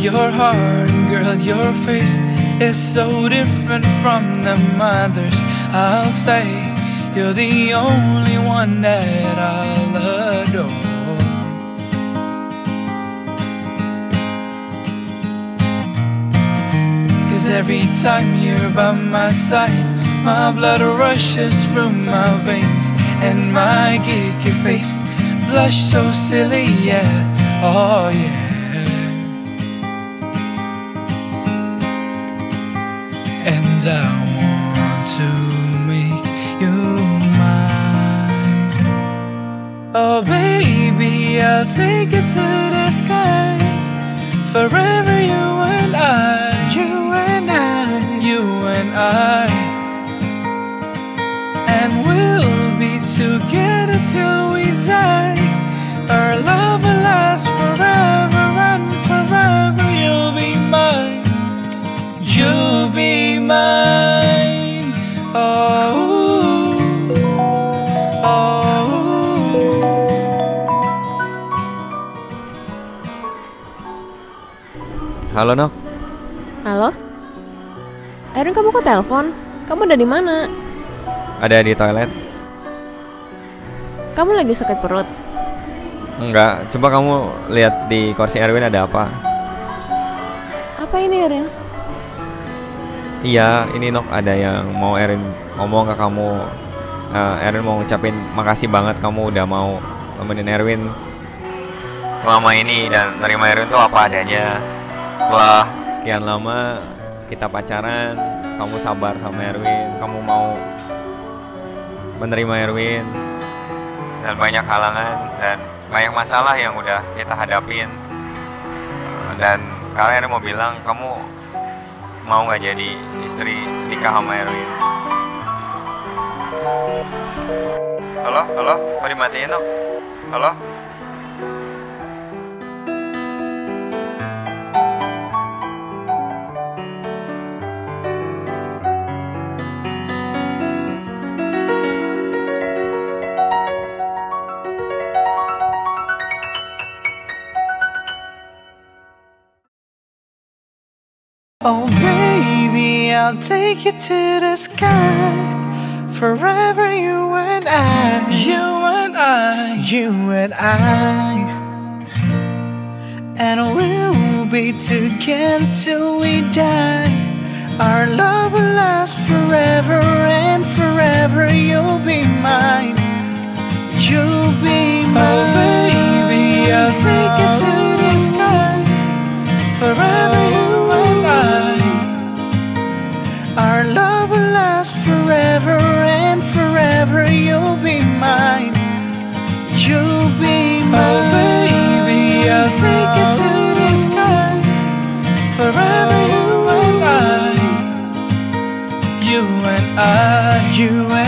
your heart, and girl, your face is so different from the others. I'll say you're the only one that I'll adore. 'Cause every time you're by my side, my blood rushes through my veins, and my geeky face blush so silly, yeah, oh yeah. And I want to make you mine. Oh baby, I'll take you to the sky, forever you and I, you and I, you and I. And we'll be together till we die. Our love will last forever and forever. You'll be mine, you'll be mine. Oh, oh. Halo Nok. Halo. Erwin, kamu kok telepon? Kamu udah di mana? Ada di toilet. Kamu lagi sakit perut? Enggak, coba kamu lihat di kursi Erwin ada apa. Apa ini Erwin? Iya, ini Nok, ada yang mau Erwin ngomong ke kamu. Erwin mau ngucapin makasih banget kamu udah mau temenin Erwin selama ini dan nerima Erwin tuh apa adanya. Setelah sekian lama kita pacaran, kamu sabar sama Erwin, kamu mau menerima Erwin, dan banyak halangan dan banyak masalah yang udah kita hadapin. Dan sekarang Erwin mau bilang, kamu mau gak jadi istri, nikah sama Erwin? Halo, halo, kok dimatiin dong? Halo? Oh baby, I'll take you to the sky, forever you and I, you and I, you and I. And we'll be together till we die. Our love will last forever and forever. You'll be mine, you'll be mine. Oh baby, I'll take you to the sky, forever you. Our love will last forever and forever. You'll be mine, you'll be mine. Oh baby, I'll take you to the sky, forever you and I, you and I, you and I.